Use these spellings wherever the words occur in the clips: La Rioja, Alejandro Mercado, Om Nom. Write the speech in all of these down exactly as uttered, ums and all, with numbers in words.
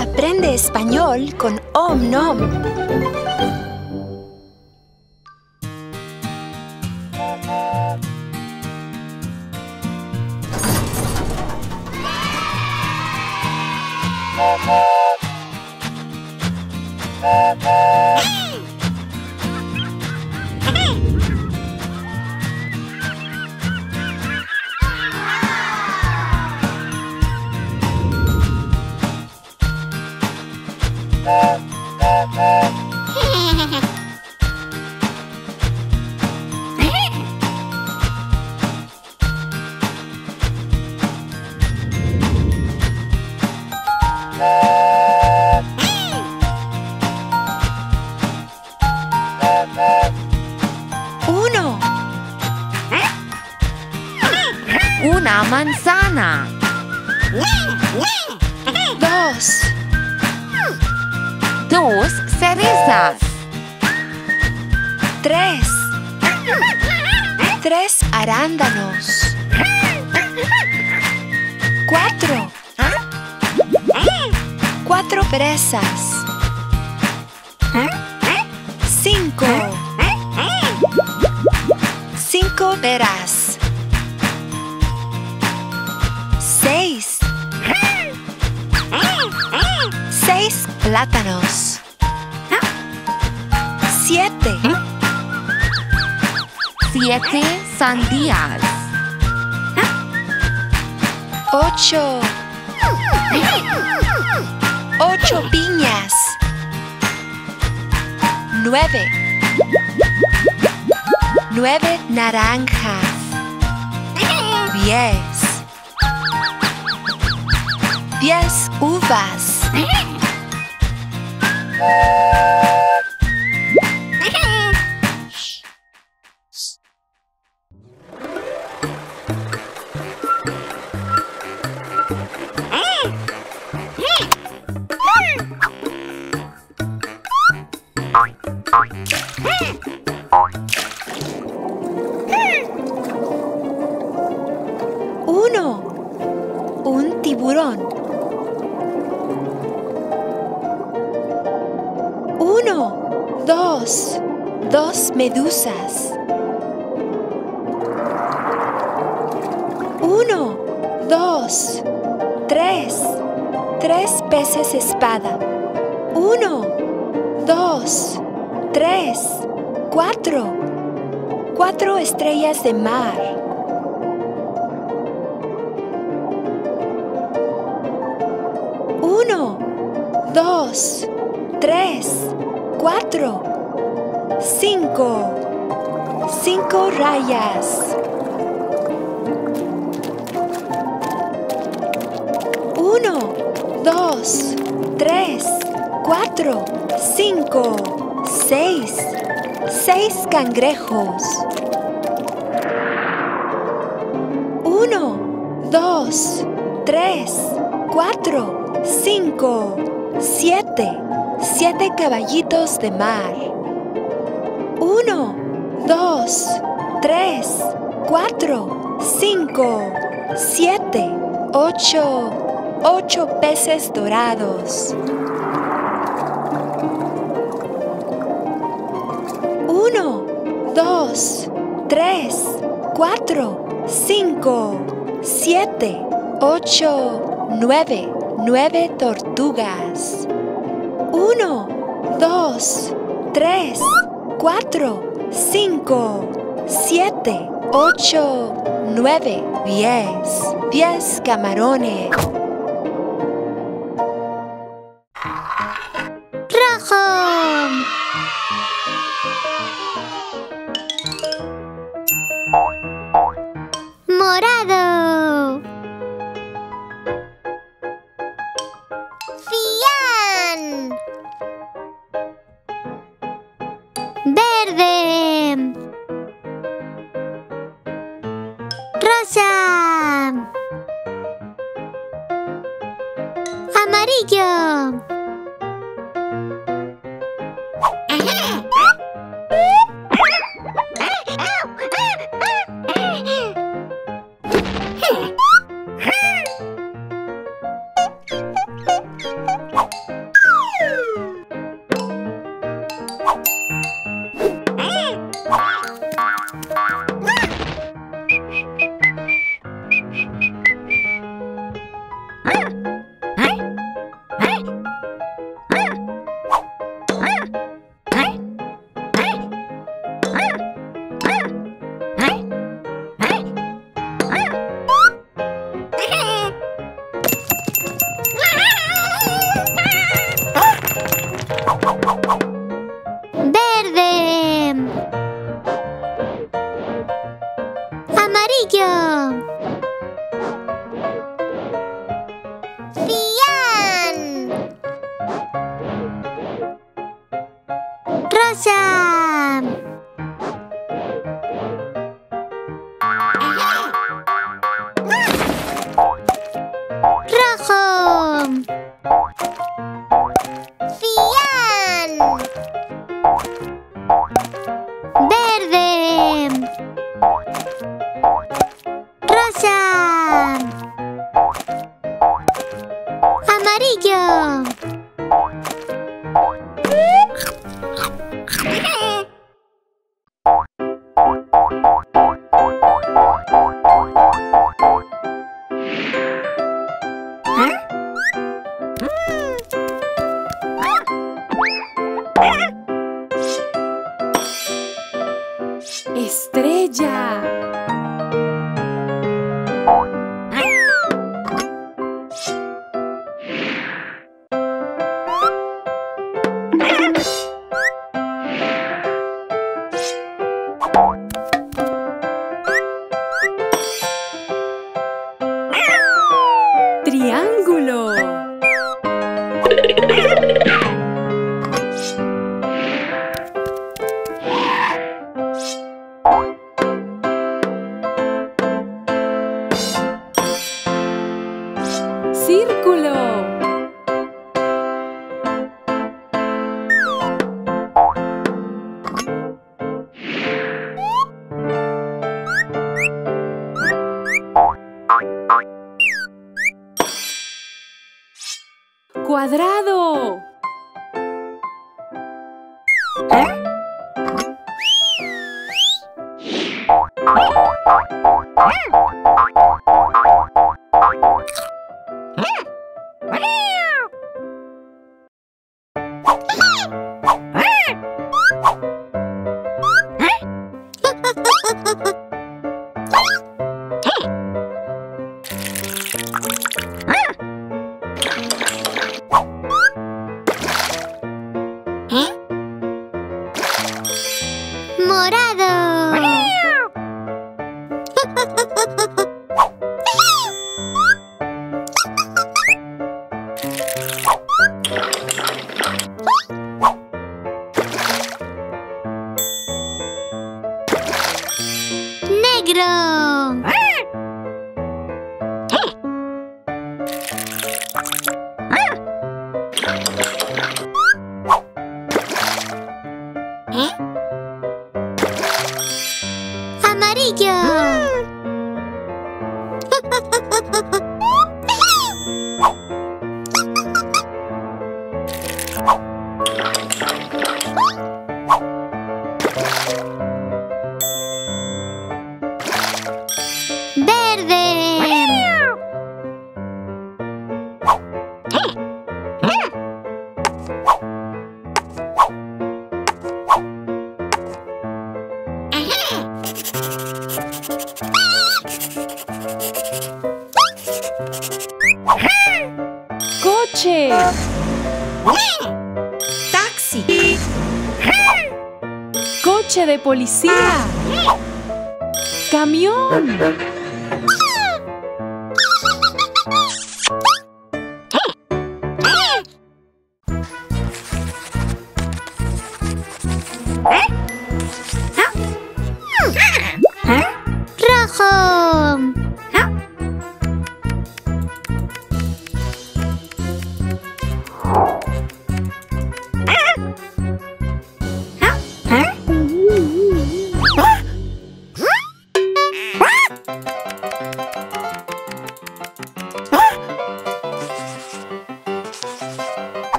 Aprende español con Om Nom. Uno. Una manzana. Dos. Dos cerezas. Tres. Tres arándanos. Cuatro. Cuatro fresas. Cinco. Cinco peras. Seis. Seis plátanos. Siete. Siete sandías. Ocho. Ocho piñas. Nueve. Nueve naranjas. Diez. Diez uvas. Uno. Un tiburón. Uno. Dos. Dos medusas. Uno. Dos. Tres. Tres peces espada. Uno. Dos. Tres. Cuatro. Cuatro estrellas de mar. Uno, dos, tres, cuatro, cinco, cinco rayas. Uno, dos, tres, cuatro, cinco, seis, seis cangrejos. Uno, dos, tres, cuatro. Cinco, siete, siete caballitos de mar. Uno, dos, tres, cuatro, cinco, siete, ocho, ocho peces dorados. Uno, dos, tres, cuatro, cinco, siete, ocho, nueve. Nueve tortugas. Uno, dos, tres, cuatro, cinco, siete, ocho, nueve, diez. Diez camarones. Rojo. Morado. Verde. Rosa. Amarillo. Fian. Verde. Rosa. Amarillo. Cuadrado. De policía, camión,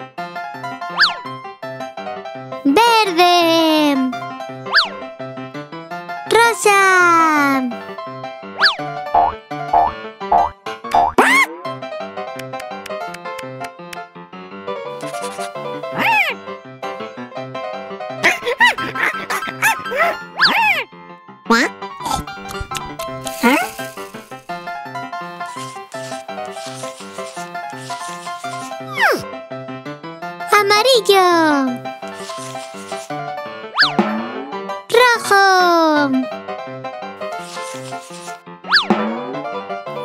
rojo, morado, verde, rosa, amarillo, rojo,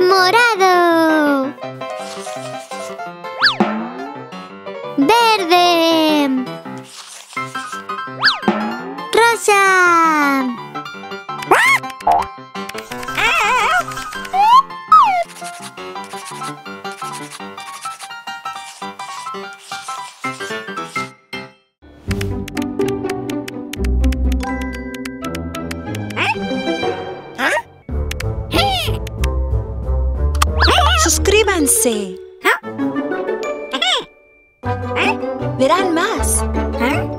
morado, Verde, rosa, suscríbanse. Verán más. ¿Eh?